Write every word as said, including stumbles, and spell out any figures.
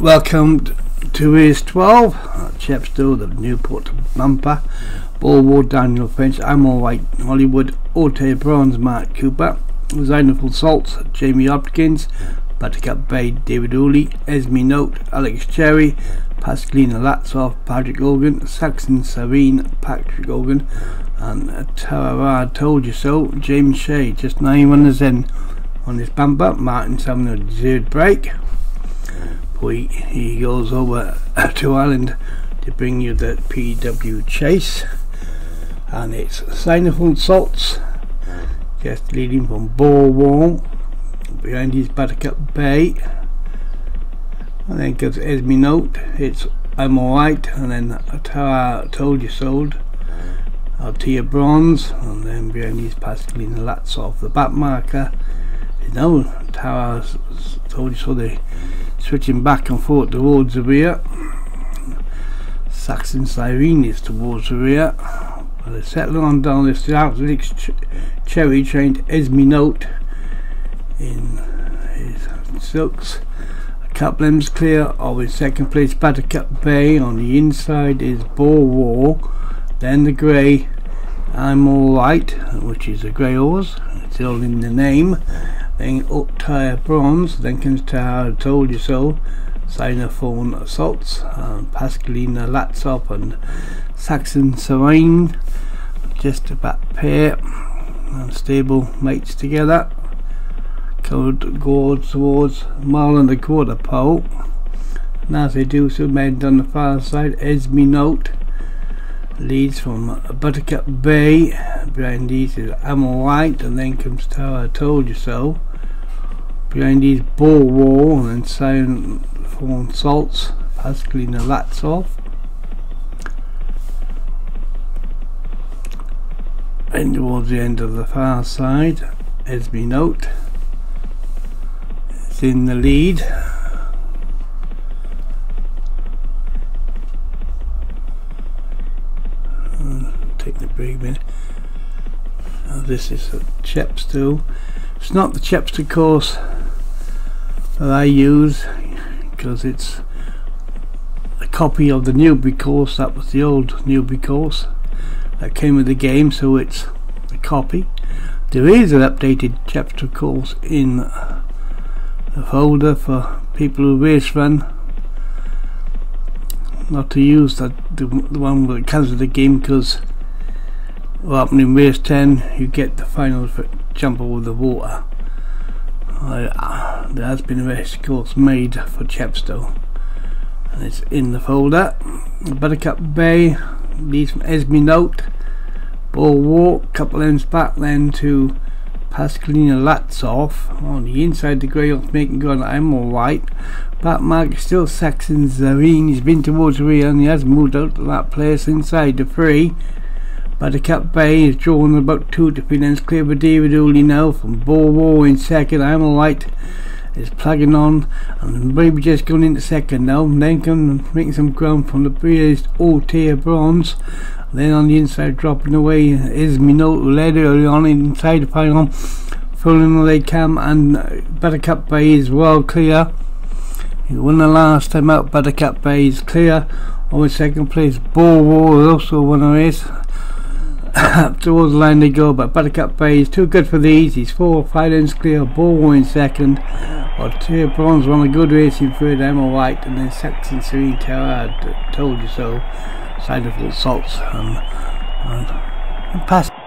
Welcome to race twelve at Chepstow, the Newport Bumper. Boar War, Daniel Finch, I'm Alright Hollywood, Ote Bronze, Mark Cooper, Zynerful Salts, Jamie Hopkins, Buttercup Bay, David Ooley, Esme Note, Alex Cherry, Pascalina Latzhoff, Patrick Hogan, Saxon Serene, Patrick Hogan, and Tara Told You So, James Shea. Just nine runners in on this bumper. Martin's having a deserved break. He, he goes over to Ireland to bring you the P W Chase, and it's Zynofonn Salts just leading from Borewall. Behind his Buttercup Bay, and then goes Esme Note, it's I'm Alright, and then Tara Told You So, Altea Bronze, and then behind his Pascalina Latzhoff. The back marker, you know, Tara Told You So. They switching back and forth towards the rear. Saxon Serene is towards the rear, but they're settling on down this route. Alex Ch Cherry trained Esme Note in his silks. A couple limbs clear of his second place Buttercup Bay. On the inside is Borewall, then the grey I'm Alright, which is a grey horse, it's all in the name. Then Ote Bronze, then comes Tara Told You So, Zynophon Assaults, um, Pascalina Latzhoff and Saxon Serene, just a back pair, and stable mates together. Could go towards mile and a quarter pole, and as they do so, men on the far side, Esme Note leads from Buttercup Bay. Behind these is I'm Alright, and then comes Tara Told You So. Behind these Borewall, and then Zynofonn Salts, Pascalina Latzhoff. And towards the end of the far side, Esme Note is in the lead. Take the big minute. Now this is a Chepstow. It's not the Chepstow course that I use, because it's a copy of the Newbury course. That was the old Newbury course that came with the game, so it's a copy. There is an updated Chepstow course in a folder for people who race run. Not to use that the, the one that comes with the game, because what happened in race ten, you get the final for jump over the water. Uh, there has been a race course made for Chepstow, and it's in the folder. Buttercup Bay leads from Esme Note, Boar War, couple ends back then to Pascalina Latzhoff. On the inside, the grey horse making going I'm Alright. Back mark is still Saxon Serene. He's been towards the rear, and he has moved out to that place inside the three. Buttercup Bay is drawn about two to three lengths clear with David Ooley now from Borewall in second. I'm Alright is plugging on, and maybe just going into second now. And then come making some ground from the rear is Ote Bronze. Then on the inside, dropping away is Esme Note, who led early on inside the pylon. Following they come, and Buttercup Bay is well clear. He won the last time out. Buttercup Bay is clear. Over second place, Borewall also won a race. Up towards the line they go, but Buttercup Bay is too good for these. He's four or five lengths clear. Borewall in second. Ote Bronze won a good race in third. I'm Alright, and then Saxon Serene, Tara Told You So, Zynofonn Salts, um, and, and Pascalina